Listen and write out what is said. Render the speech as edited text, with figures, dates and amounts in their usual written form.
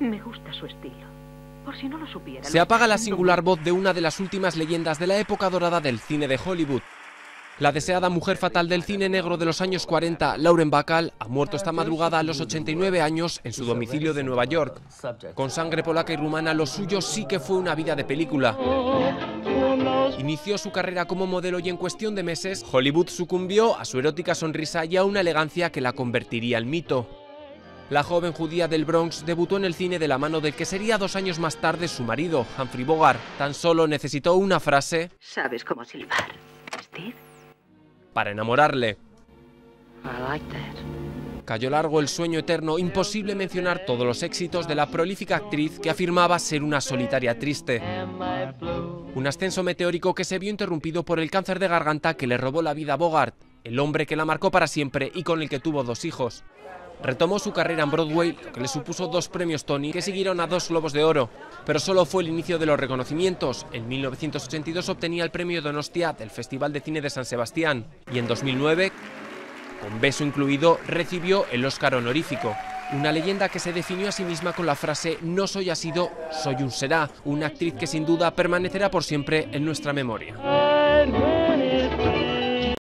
Me gusta su estilo, por si no lo supiera. Se apaga la singular voz de una de las últimas leyendas de la época dorada del cine de Hollywood. La deseada mujer fatal del cine negro de los años 40, Lauren Bacall, ha muerto esta madrugada a los 89 años en su domicilio de Nueva York. Con sangre polaca y rumana, lo suyo sí que fue una vida de película. Inició su carrera como modelo y en cuestión de meses, Hollywood sucumbió a su erótica sonrisa y a una elegancia que la convertiría en mito. La joven judía del Bronx debutó en el cine de la mano del que sería 2 años más tarde su marido, Humphrey Bogart. Tan solo necesitó una frase... ¿Sabes cómo silbar, Steve? Para enamorarle. Cayó largo el sueño eterno, imposible mencionar todos los éxitos de la prolífica actriz que afirmaba ser una solitaria triste. Un ascenso meteórico que se vio interrumpido por el cáncer de garganta que le robó la vida a Bogart, el hombre que la marcó para siempre y con el que tuvo 2 hijos. Retomó su carrera en Broadway, lo que le supuso 2 premios Tony que siguieron a 2 Globos de Oro. Pero solo fue el inicio de los reconocimientos. En 1982 obtenía el premio Donostia del Festival de Cine de San Sebastián. Y en 2009, con beso incluido, recibió el Oscar honorífico. Una leyenda que se definió a sí misma con la frase «No soy ha sido, soy un será». Una actriz que sin duda permanecerá por siempre en nuestra memoria.